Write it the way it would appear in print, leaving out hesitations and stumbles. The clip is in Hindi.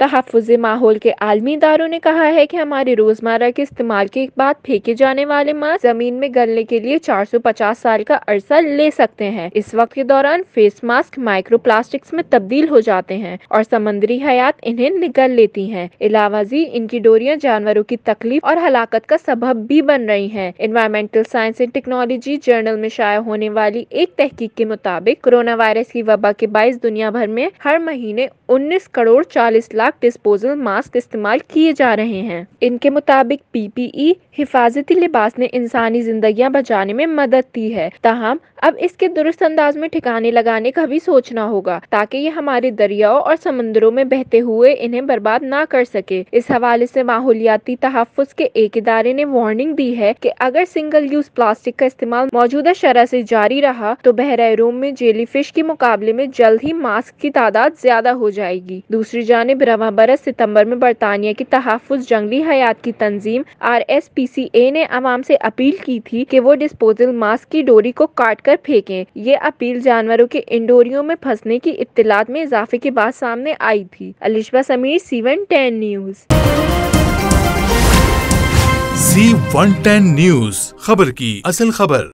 तहफ़्फ़ुज़े माहौल के आलमी इदारों ने कहा है कि हमारे रोज़मर्रा के इस्तेमाल के बाद फेंके जाने वाले मास्क ज़मीन में गलने के लिए 450 साल का अरसा ले सकते हैं। इस वक्त के दौरान फेस मास्क माइक्रो प्लास्टिक्स में तब्दील हो जाते हैं और समंदरी हयात इन्हें निगल लेती है। इलावाजी इनकी डोरियाँ जानवरों की तकलीफ और हलाकत का सबब भी बन रही है। Environmental science and technology journal में शाया होने वाली एक तहकीक के मुताबिक कोरोना वायरस की वबा के बायस दुनिया भर में हर महीने 19,40,00,000 डिस्पोजल मास्क इस्तेमाल किए जा रहे हैं। इनके मुताबिक PPE हिफाजती लिबास ने इंसानी जिंदगियां बचाने में मदद दी है, ताहम अब इसके दुरुस्त अंदाज में ठिकाने लगाने का भी सोचना होगा ताकि ये हमारे दरियाओं और समंदरों में बहते हुए इन्हें बर्बाद ना कर सके। इस हवाले से माहौलियाती तहफ़्फ़ुज़ के एक इदारे ने वार्निंग दी है कि अगर सिंगल यूज प्लास्टिक का इस्तेमाल मौजूदा शरह से जारी रहा तो बहरा रूम में जेलीफिश के मुकाबले में जल्द ही मास्क की तादाद ज्यादा हो जाएगी। दूसरी जानिब रवा बरस सितम्बर में बरतानिया की तहफ़्फ़ुज़ जंगली हयात की तंजीम RSPCA ने आवाम से अपील की थी कि वो डिस्पोजल मास्क की डोरी को काट कर फेंकें। ये अपील जानवरों के इंडोरियों में फंसने की इत्तलात में इजाफे के बाद सामने आई थी। Alishba Sameer, C110 News। C110 News, खबर की असल खबर।